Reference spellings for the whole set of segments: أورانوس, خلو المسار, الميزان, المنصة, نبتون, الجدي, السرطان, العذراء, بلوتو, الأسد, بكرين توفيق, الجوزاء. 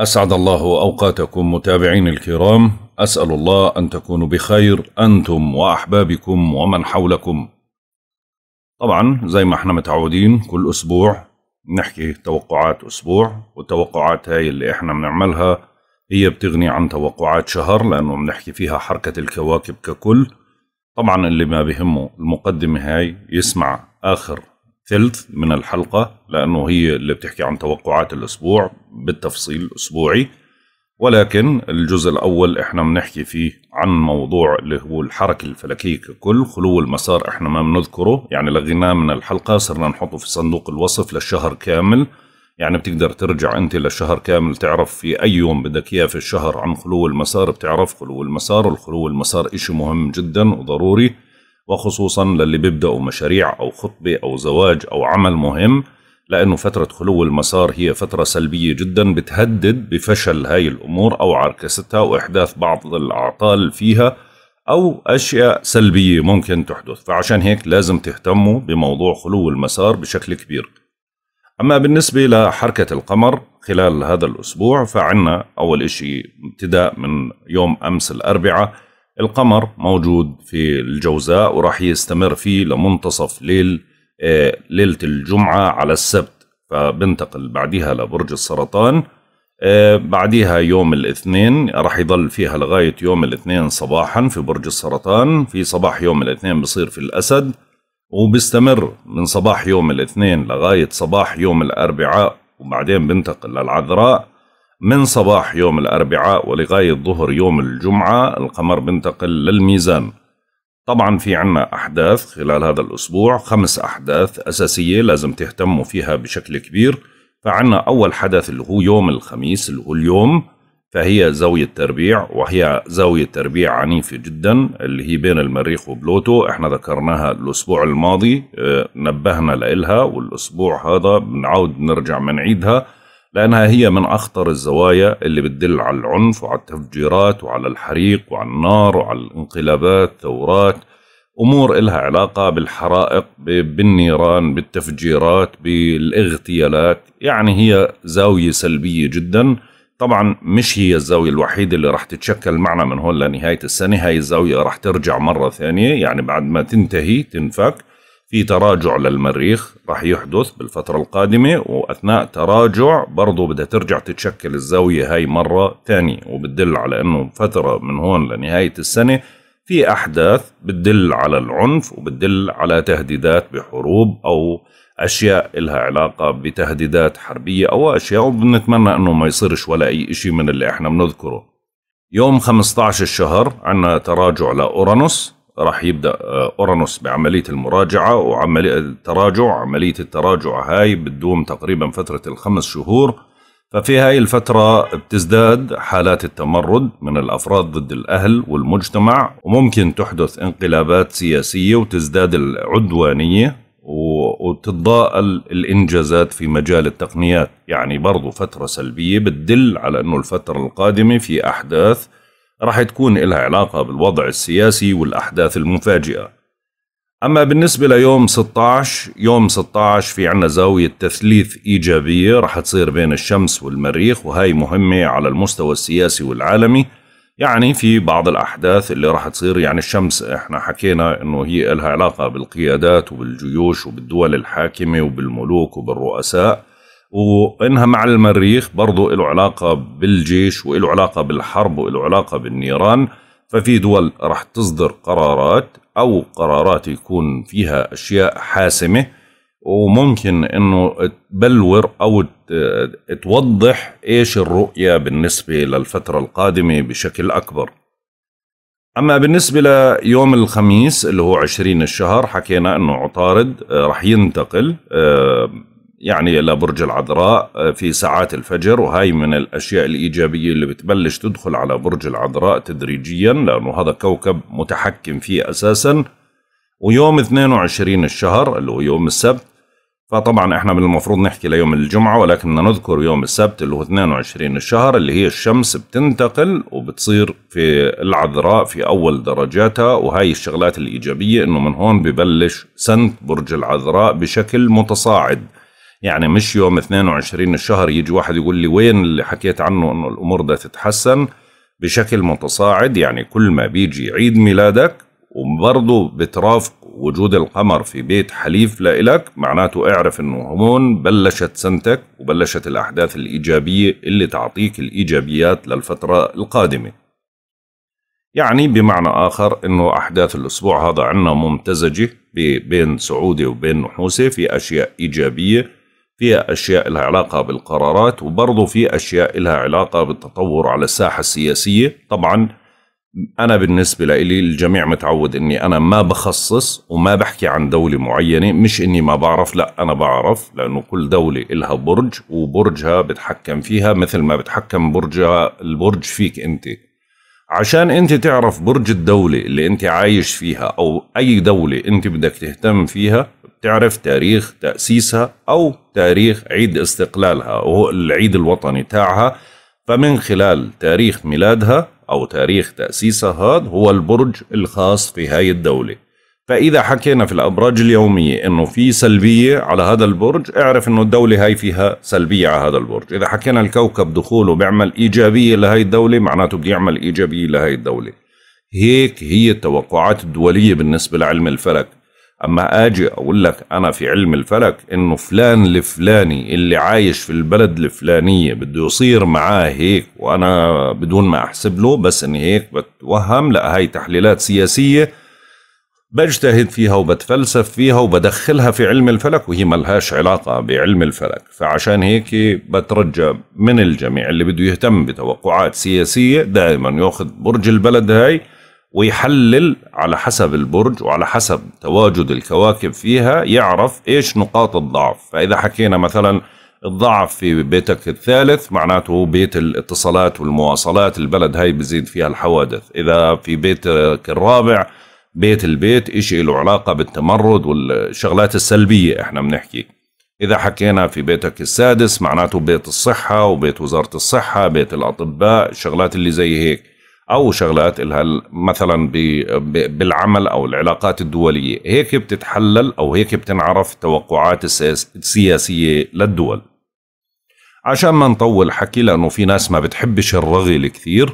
أسعد الله أوقاتكم متابعين الكرام، أسأل الله أن تكونوا بخير أنتم وأحبابكم ومن حولكم. طبعا زي ما احنا متعودين كل أسبوع نحكي توقعات أسبوع، والتوقعات هاي اللي احنا بنعملها هي بتغني عن توقعات شهر لأنه بنحكي فيها حركة الكواكب ككل. طبعا اللي ما بهمه المقدمة هاي يسمع آخر ثلث من الحلقة لأنه هي اللي بتحكي عن توقعات الأسبوع بالتفصيل أسبوعي، ولكن الجزء الأول إحنا بنحكي فيه عن موضوع اللي هو الحركة الفلكية ككل. خلو المسار إحنا ما بنذكره، يعني لغيناه من الحلقة، صرنا نحطه في صندوق الوصف للشهر كامل، يعني بتقدر ترجع أنت للشهر كامل تعرف في أي يوم بدك إياه في الشهر عن خلو المسار، بتعرف خلو المسار. والخلو المسار إشي مهم جدا وضروري، وخصوصا للي بيبدأوا مشاريع أو خطبة أو زواج أو عمل مهم، لأنه فترة خلو المسار هي فترة سلبية جدا بتهدد بفشل هاي الأمور أو عركستها وإحداث بعض الأعطال فيها أو أشياء سلبية ممكن تحدث، فعشان هيك لازم تهتموا بموضوع خلو المسار بشكل كبير. أما بالنسبة لحركة القمر خلال هذا الأسبوع فعنا أول إشي ابتداء من يوم أمس الأربعاء القمر موجود في الجوزاء وراح يستمر فيه لمنتصف ليلة الجمعة على السبت، فبنتقل بعدها لبرج السرطان، بعدها يوم الاثنين راح يضل فيها لغاية يوم الاثنين صباحا في برج السرطان. في صباح يوم الاثنين بصير في الأسد، وبيستمر من صباح يوم الاثنين لغاية صباح يوم الأربعاء، وبعدين بنتقل للعذراء. من صباح يوم الأربعاء ولغاية ظهر يوم الجمعة القمر بنتقل للميزان. طبعا في عنا أحداث خلال هذا الأسبوع، 5 أحداث أساسية لازم تهتموا فيها بشكل كبير. فعنا أول حدث اللي هو يوم الخميس اللي هو اليوم، فهي زاوية تربيع، وهي زاوية تربيع عنيفة جدا اللي هي بين المريخ وبلوتو، احنا ذكرناها الأسبوع الماضي، نبهنا لإلها والأسبوع هذا بنعود نرجع منعيدها لأنها هي من أخطر الزوايا اللي بتدل على العنف وعلى التفجيرات وعلى الحريق وعلى النار وعلى الانقلابات، ثورات، أمور إلها علاقة بالحرائق، بالنيران، بالتفجيرات، بالاغتيالات، يعني هي زاوية سلبية جدا. طبعا مش هي الزاوية الوحيدة اللي راح تتشكل معنا من هون لنهاية السنة، هاي الزاوية راح ترجع مرة ثانية، يعني بعد ما تنتهي تنفك. في تراجع للمريخ راح يحدث بالفترة القادمة، وأثناء تراجع برضو بدها ترجع تتشكل الزاوية هاي مرة تانية، وبتدل على أنه فترة من هون لنهاية السنة في أحداث بتدل على العنف وبتدل على تهديدات بحروب أو أشياء إلها علاقة بتهديدات حربية أو أشياء، وبنتمنى أنه ما يصيرش ولا أي إشي من اللي إحنا بنذكره. يوم 15 الشهر عنا تراجع لأورانوس، راح يبدأ أورانوس بعملية المراجعة، وعملية التراجع، عملية التراجع هاي بتدوم تقريبا فترة 5 شهور، ففي هاي الفترة بتزداد حالات التمرد من الأفراد ضد الأهل والمجتمع، وممكن تحدث انقلابات سياسية وتزداد العدوانية وتتضاءل الإنجازات في مجال التقنيات، يعني برضو فترة سلبية بتدل على أنه الفترة القادمة في أحداث راح تكون لها علاقة بالوضع السياسي والأحداث المفاجئة. أما بالنسبة ليوم 16، يوم 16 في عنا زاوية تثليث إيجابية راح تصير بين الشمس والمريخ، وهي مهمة على المستوى السياسي والعالمي، يعني في بعض الأحداث اللي راح تصير، يعني الشمس احنا حكينا انه هي لها علاقة بالقيادات وبالجيوش وبالدول الحاكمة وبالملوك وبالرؤساء، وإنها مع المريخ برضو له علاقة بالجيش وله علاقة بالحرب وله علاقة بالنيران، ففي دول رح تصدر قرارات أو قرارات يكون فيها أشياء حاسمة وممكن أنه تبلور أو توضح إيش الرؤية بالنسبة للفترة القادمة بشكل أكبر. أما بالنسبة ليوم الخميس اللي هو 20 الشهر حكينا أنه عطارد رح ينتقل يعني لبرج العذراء في ساعات الفجر، وهي من الأشياء الإيجابية اللي بتبلش تدخل على برج العذراء تدريجيا لأنه هذا كوكب متحكم فيه أساسا. ويوم 22 الشهر اللي هو يوم السبت، فطبعا احنا من المفروض نحكي ليوم الجمعة ولكن نذكر يوم السبت اللي هو 22 الشهر اللي هي الشمس بتنتقل وبتصير في العذراء في أول درجاتها، وهي الشغلات الإيجابية أنه من هون ببلش سنت برج العذراء بشكل متصاعد، يعني مش يوم 22 الشهر يجي واحد يقول لي وين اللي حكيت عنه انه الامور بدها تتحسن بشكل متصاعد. يعني كل ما بيجي عيد ميلادك وبرضه بترافق وجود القمر في بيت حليف لإلك، معناته اعرف انه هون بلشت سنتك وبلشت الاحداث الايجابيه اللي تعطيك الايجابيات للفتره القادمه. يعني بمعنى اخر انه احداث الاسبوع هذا عندنا ممتزجه بين سعوده وبين نحوسه، في اشياء ايجابيه، فيها أشياء لها علاقة بالقرارات، وبرضه في أشياء لها علاقة بالتطور على الساحة السياسية. طبعا أنا بالنسبة لي الجميع متعود أني أنا ما بخصص وما بحكي عن دولة معينة، مش أني ما بعرف، لا أنا بعرف، لأنه كل دولة إلها برج وبرجها بتحكم فيها مثل ما بتحكم البرج فيك أنت. عشان أنت تعرف برج الدولة اللي أنت عايش فيها أو أي دولة أنت بدك تهتم فيها، تعرف تاريخ تأسيسها أو تاريخ عيد استقلالها وهو العيد الوطني تاعها، فمن خلال تاريخ ميلادها أو تاريخ تأسيسها هذا هو البرج الخاص في هاي الدولة. فإذا حكينا في الأبراج اليومية إنه في سلبية على هذا البرج، اعرف إنه الدولة هاي فيها سلبية على هذا البرج. إذا حكينا الكوكب دخوله بيعمل إيجابية لهاي الدولة، معناته بده يعمل إيجابية لهاي الدولة. هيك هي التوقعات الدولية بالنسبة لعلم الفلك. أما أجي أقول لك أنا في علم الفلك إنه فلان الفلاني اللي عايش في البلد الفلانية بده يصير معاه هيك وأنا بدون ما أحسب له بس إني هيك بتوهم، لا هاي تحليلات سياسية بجتهد فيها وبتفلسف فيها وبدخلها في علم الفلك وهي ملهاش علاقة بعلم الفلك. فعشان هيك بترجى من الجميع اللي بده يهتم بتوقعات سياسية دائما يأخذ برج البلد هاي ويحلل على حسب البرج وعلى حسب تواجد الكواكب فيها، يعرف إيش نقاط الضعف. فإذا حكينا مثلا الضعف في بيتك الثالث، معناته بيت الاتصالات والمواصلات، البلد هاي بزيد فيها الحوادث. إذا في بيتك الرابع البيت إشي له علاقة بالتمرد والشغلات السلبية إحنا بنحكي. إذا حكينا في بيتك السادس، معناته بيت الصحة وبيت وزارة الصحة، بيت الأطباء، الشغلات اللي زي هيك، أو شغلات إلها مثلا بالعمل أو العلاقات الدولية. هيك بتتحلل أو هيك بتنعرف التوقعات السياسية للدول. عشان ما نطول حكي لأنه في ناس ما بتحبش الرغي كثير،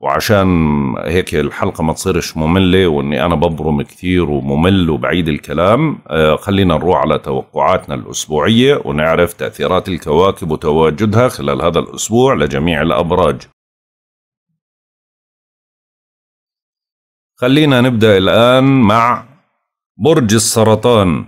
وعشان هيك الحلقة ما تصيرش مملة وإني أنا ببرم كثير وممل وبعيد الكلام، خلينا نروح على توقعاتنا الأسبوعية ونعرف تأثيرات الكواكب وتواجدها خلال هذا الأسبوع لجميع الأبراج. خلينا نبدأ الآن مع برج السرطان.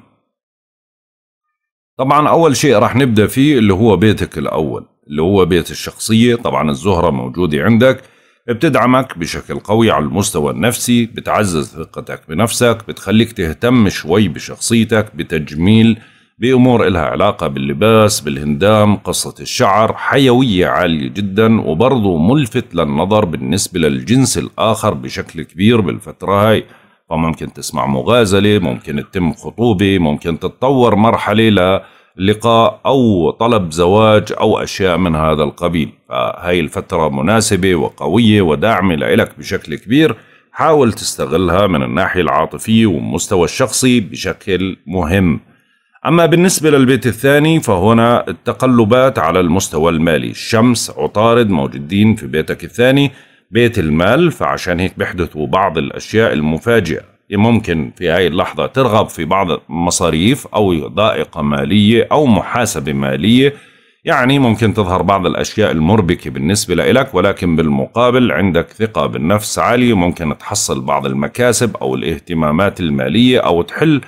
طبعا أول شيء راح نبدأ فيه اللي هو بيتك الأول اللي هو بيت الشخصية. طبعا الزهرة موجودة عندك، بتدعمك بشكل قوي على المستوى النفسي، بتعزز ثقتك بنفسك، بتخليك تهتم شوي بشخصيتك، بتجميل، بأمور إلها علاقة باللباس، بالهندام، قصة الشعر، حيوية عالية جدا، وبرضه ملفت للنظر بالنسبة للجنس الآخر بشكل كبير بالفترة هاي. فممكن تسمع مغازلة، ممكن تتم خطوبة، ممكن تتطور مرحلة للقاء أو طلب زواج أو أشياء من هذا القبيل. فهاي الفترة مناسبة وقوية وداعمة لإلك بشكل كبير، حاول تستغلها من الناحية العاطفية والمستوى الشخصي بشكل مهم. أما بالنسبة للبيت الثاني فهنا التقلبات على المستوى المالي، الشمس عطارد موجودين في بيتك الثاني بيت المال، فعشان هيك بيحدثوا بعض الأشياء المفاجئة. ممكن في هاي اللحظة ترغب في بعض مصاريف أو ضائقة مالية أو محاسبة مالية، يعني ممكن تظهر بعض الأشياء المربكة بالنسبة لإلك، ولكن بالمقابل عندك ثقة بالنفس عالية، ممكن تحصل بعض المكاسب أو الاهتمامات المالية أو تحل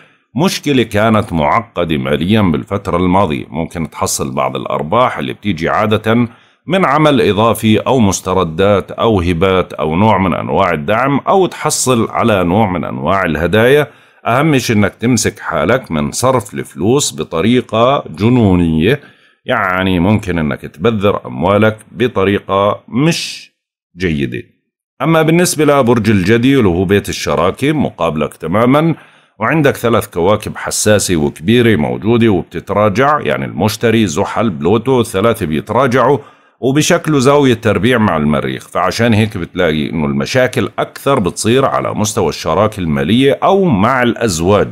مشكلة كانت معقدة ماليا بالفترة الماضية. ممكن تحصل بعض الأرباح اللي بتيجي عادة من عمل إضافي أو مستردات أو هبات أو نوع من أنواع الدعم، أو تحصل على نوع من أنواع الهدايا. أهم شيء إنك تمسك حالك من صرف الفلوس بطريقة جنونية، يعني ممكن إنك تبذر أموالك بطريقة مش جيدة. أما بالنسبة لبرج الجدي اللي هو بيت الشراكة مقابلك تماما، وعندك ثلاث كواكب حساسة وكبيرة موجودة وبتتراجع، يعني المشتري زحل بلوتو الثلاثة بيتراجعوا وبشكل زاوية تربيع مع المريخ. فعشان هيك بتلاقي انه المشاكل اكثر بتصير على مستوى الشراكة المالية او مع الازواج.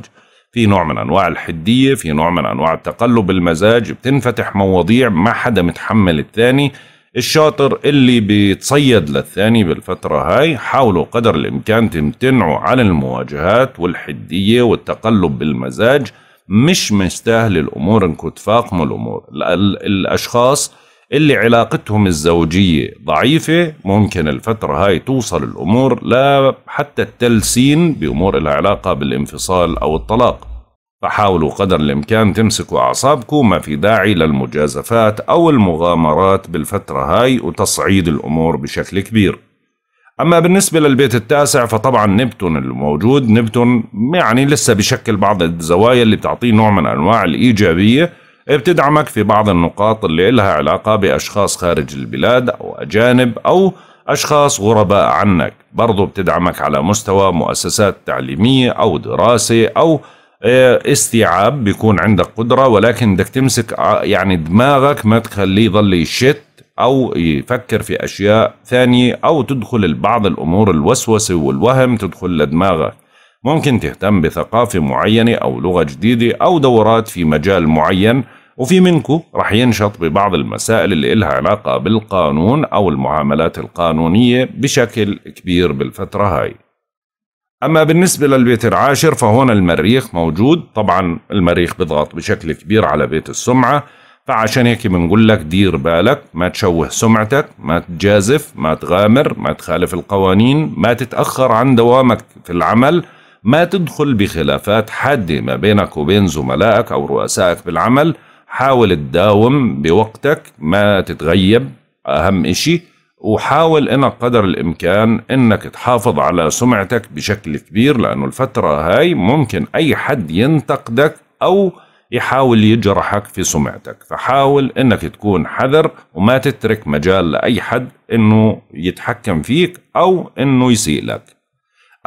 في نوع من أنواع الحدية، في نوع من أنواع التقلب المزاج، بتنفتح مواضيع ما حدا متحمل التاني. الشاطر اللي بيتصيد للثاني بالفترة هاي حاولوا قدر الإمكان تمتنعوا عن المواجهات والحدية والتقلب بالمزاج، مش مستاهل الأمور انكم تفاقموا الأمور. الأشخاص اللي علاقتهم الزوجية ضعيفة ممكن الفترة هاي توصل الأمور لا حتى التلسين بأمور لها علاقة بالانفصال أو الطلاق، فحاولوا قدر الإمكان تمسكوا أعصابكم، ما في داعي للمجازفات أو المغامرات بالفترة هاي وتصعيد الأمور بشكل كبير. أما بالنسبة للبيت التاسع فطبعا نبتون الموجود، نبتون يعني لسه بشكل بعض الزوايا اللي بتعطيه نوع من أنواع الإيجابية، بتدعمك في بعض النقاط اللي لها علاقة بأشخاص خارج البلاد أو أجانب أو أشخاص غرباء عنك، برضو بتدعمك على مستوى مؤسسات تعليمية أو دراسة أو استيعاب، بيكون عندك قدرة ولكن بدك تمسك يعني دماغك ما تخليه يضل يشت أو يفكر في أشياء ثانية أو تدخل بعض الأمور الوسوسة والوهم تدخل لدماغك. ممكن تهتم بثقافة معينة أو لغة جديدة أو دورات في مجال معين، وفي منكم رح ينشط ببعض المسائل اللي لها علاقة بالقانون أو المعاملات القانونية بشكل كبير بالفترة هاي. أما بالنسبة للبيت العاشر فهون المريخ موجود، طبعا المريخ بضغط بشكل كبير على بيت السمعة، فعشان هيك بنقول لك دير بالك ما تشوه سمعتك، ما تجازف، ما تغامر، ما تخالف القوانين، ما تتأخر عن دوامك في العمل، ما تدخل بخلافات حادة ما بينك وبين زملائك أو رؤسائك بالعمل، حاول تداوم بوقتك، ما تتغيب أهم إشي، وحاول إنك قدر الإمكان إنك تحافظ على سمعتك بشكل كبير، لأنه الفترة هاي ممكن أي حد ينتقدك أو يحاول يجرحك في سمعتك، فحاول إنك تكون حذر وما تترك مجال لأي حد إنه يتحكم فيك أو إنه يسيء لك.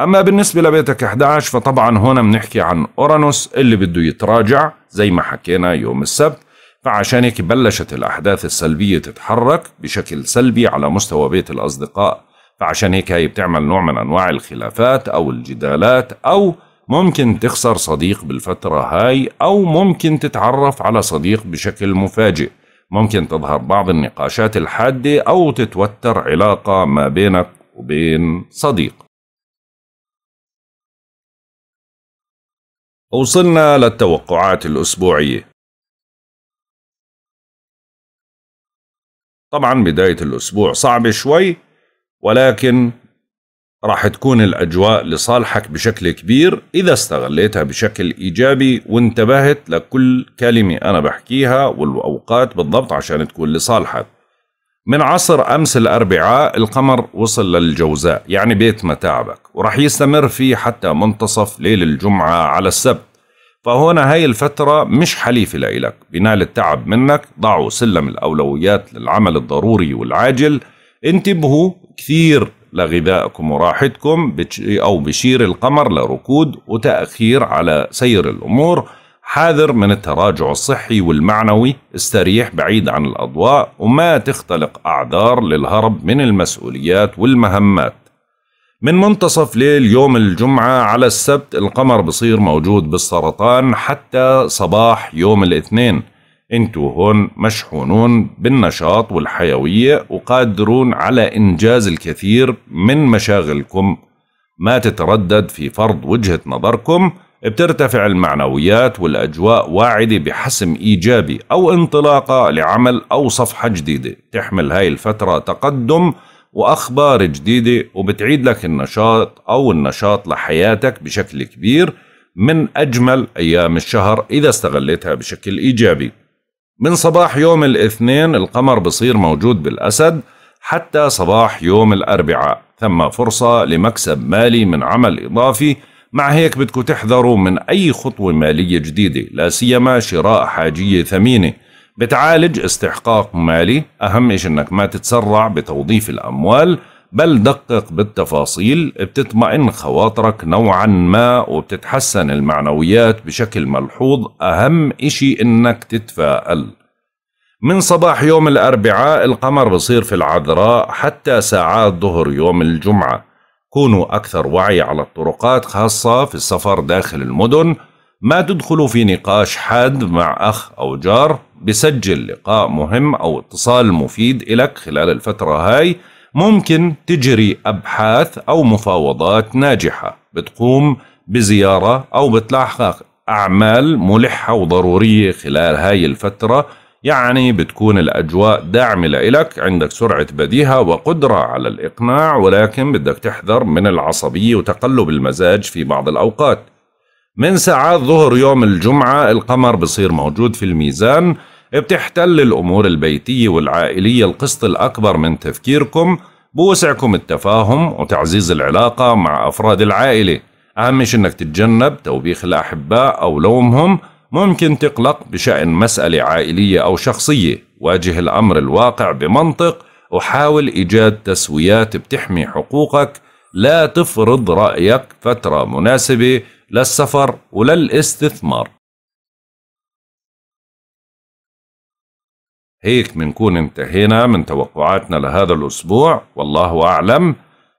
أما بالنسبة لبيتك 11 فطبعا هنا بنحكي عن أورانوس اللي بده يتراجع زي ما حكينا يوم السبت، فعشان هيك بلشت الأحداث السلبية تتحرك بشكل سلبي على مستوى بيت الأصدقاء، فعشان هيك هي بتعمل نوع من أنواع الخلافات أو الجدالات، أو ممكن تخسر صديق بالفترة هاي، أو ممكن تتعرف على صديق بشكل مفاجئ، ممكن تظهر بعض النقاشات الحادة أو تتوتر علاقة ما بينك وبين صديق. وصلنا للتوقعات الأسبوعية. طبعا بداية الأسبوع صعبة شوي، ولكن راح تكون الأجواء لصالحك بشكل كبير إذا استغليتها بشكل إيجابي وانتبهت لكل كلمة أنا بحكيها والأوقات بالضبط عشان تكون لصالحك. من عصر أمس الأربعاء القمر وصل للجوزاء يعني بيت متاعبك، وراح يستمر فيه حتى منتصف ليل الجمعة على السبت، فهنا هاي الفترة مش حليفة لإلك، بنال التعب منك، ضعوا سلم الأولويات للعمل الضروري والعاجل، انتبهوا كثير لغذائكم وراحتكم أو بشير القمر لركود وتأخير على سير الأمور، حاذر من التراجع الصحي والمعنوي، استريح بعيد عن الأضواء وما تختلق أعذار للهرب من المسؤوليات والمهمات. من منتصف ليل يوم الجمعة على السبت القمر بصير موجود بالسرطان حتى صباح يوم الاثنين، انتوا هون مشحونون بالنشاط والحيوية وقادرون على إنجاز الكثير من مشاغلكم، ما تتردد في فرض وجهة نظركم، بترتفع المعنويات والأجواء واعدة بحسم إيجابي أو انطلاقة لعمل أو صفحة جديدة، تحمل هاي الفترة تقدم وأخبار جديدة وبتعيد لك النشاط أو النشاط لحياتك بشكل كبير، من أجمل أيام الشهر إذا استغلتها بشكل إيجابي. من صباح يوم الاثنين القمر بصير موجود بالأسد حتى صباح يوم الأربعاء، ثم فرصة لمكسب مالي من عمل إضافي، مع هيك بدكم تحذروا من أي خطوة مالية جديدة لا سيما شراء حاجية ثمينة، بتعالج استحقاق مالي، أهم إشي إنك ما تتسرع بتوظيف الأموال بل دقق بالتفاصيل، بتطمئن خواطرك نوعا ما وبتتحسن المعنويات بشكل ملحوظ، أهم إشي إنك تتفائل. من صباح يوم الأربعاء القمر بصير في العذراء حتى ساعات ظهر يوم الجمعة، كونوا أكثر وعي على الطرقات خاصة في السفر داخل المدن، ما تدخل في نقاش حاد مع أخ أو جار. بسجل لقاء مهم أو اتصال مفيد إلك خلال الفترة هاي. ممكن تجري أبحاث أو مفاوضات ناجحة، بتقوم بزيارة أو بتلاحق أعمال ملحة وضرورية خلال هاي الفترة. يعني بتكون الأجواء داعمة إلك، عندك سرعة بديهة وقدرة على الإقناع، ولكن بدك تحذر من العصبية وتقلب المزاج في بعض الأوقات. من ساعات ظهر يوم الجمعة القمر بصير موجود في الميزان، بتحتل الأمور البيتية والعائلية القسط الأكبر من تفكيركم، بوسعكم التفاهم وتعزيز العلاقة مع أفراد العائلة. أهم شيء إنك تتجنب توبيخ الأحباء أو لومهم. ممكن تقلق بشأن مسألة عائلية أو شخصية، واجه الأمر الواقع بمنطق وحاول إيجاد تسويات بتحمي حقوقك. لا تفرض رأيك، فترة مناسبة للسفر وللاستثمار. هيك منكون انتهينا من توقعاتنا لهذا الأسبوع، والله أعلم.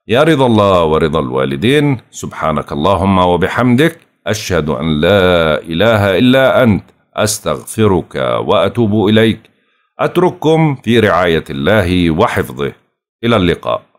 يا رضا الله ورضا الوالدين. سبحانك اللهم وبحمدك، أشهد أن لا إله إلا أنت، أستغفرك وأتوب إليك. أترككم في رعاية الله وحفظه، إلى اللقاء.